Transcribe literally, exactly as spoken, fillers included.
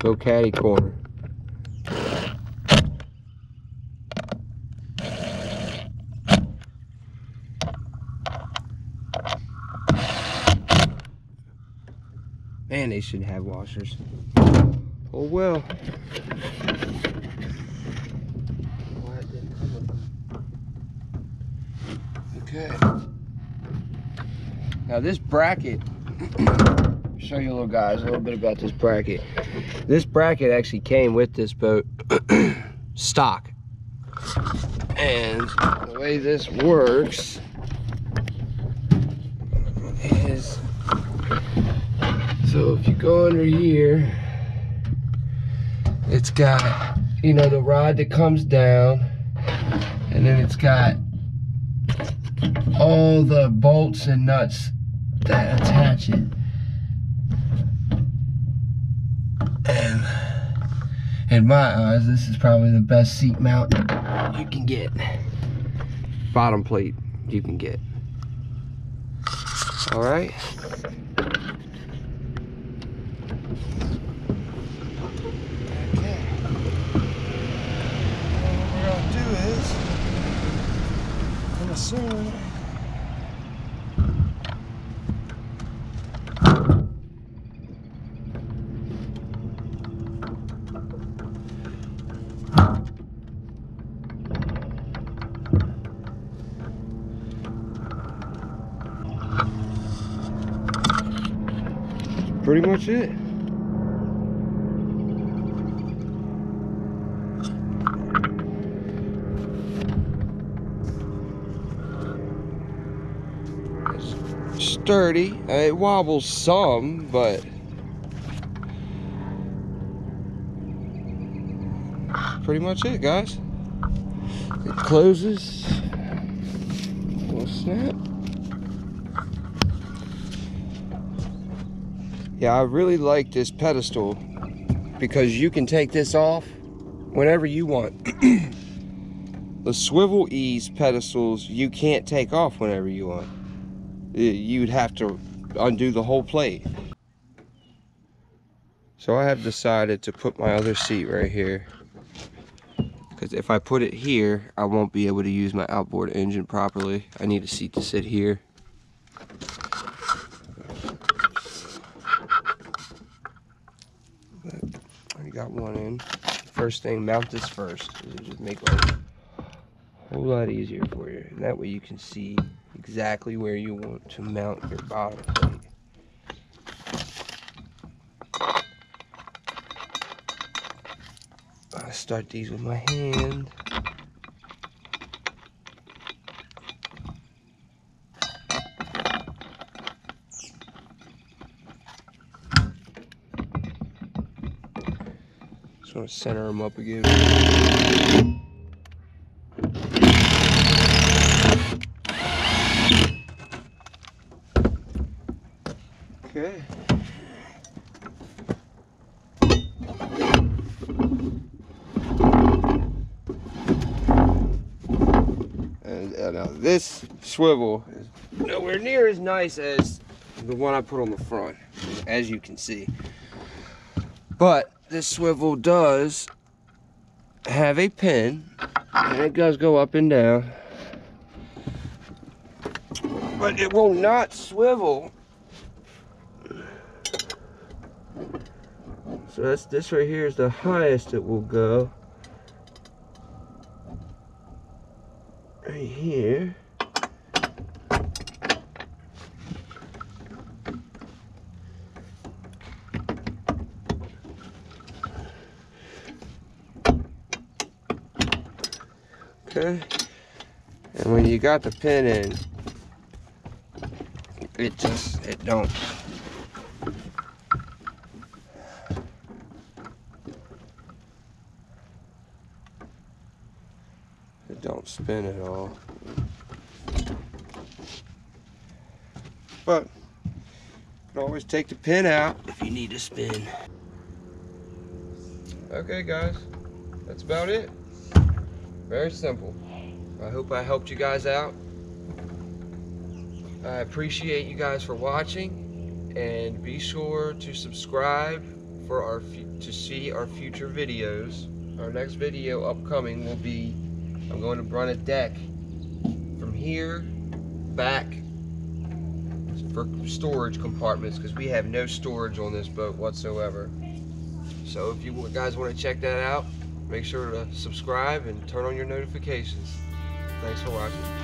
Go caddy corner. Man, they should have washers. Oh well. Okay. Now this bracket. Show you little guys a little bit about this bracket. This bracket actually came with this boat stock. And the way this works is, so if you go under here, it's got, you know, the rod that comes down, and then it's got all the bolts and nuts that attach it. And in my eyes, this is probably the best seat mount you can get. Bottom plate you can get. All right. Okay. What we're gonna do is, I'm gonna assume. Pretty much it. It's sturdy. It wobbles some, but pretty much it, guys. It closes. Little snap. Yeah, I really like this pedestal because you can take this off whenever you want. The swivel ease pedestals you can't take off whenever you want. You'd have to undo the whole plate. So I have decided to put my other seat right here, because if I put it here, I won't be able to use my outboard engine properly. I need a seat to sit here. Got one in. First thing, mount this first. It'll just make life a whole lot easier for you. And that way you can see exactly where you want to mount your bottom plate. I start these with my hand. I'm going to center them up again. Okay. And uh, now this swivel is nowhere near as nice as the one I put on the front, as you can see. But this swivel does have a pin, and it does go up and down, but it will not swivel. So that's, this right here is the highest it will go, right here, okay? And when you got the pin in, it just, it don't. It don't spin at all. But you can always take the pin out if you need to spin. Okay guys, that's about it. Very simple. I hope I helped you guys out. I appreciate you guys for watching, and be sure to subscribe for our to see our future videos. Our next video upcoming will be, I'm going to run a deck from here back for storage compartments, because we have no storage on this boat whatsoever. So if you guys want to check that out, make sure to subscribe and turn on your notifications. Thanks for watching.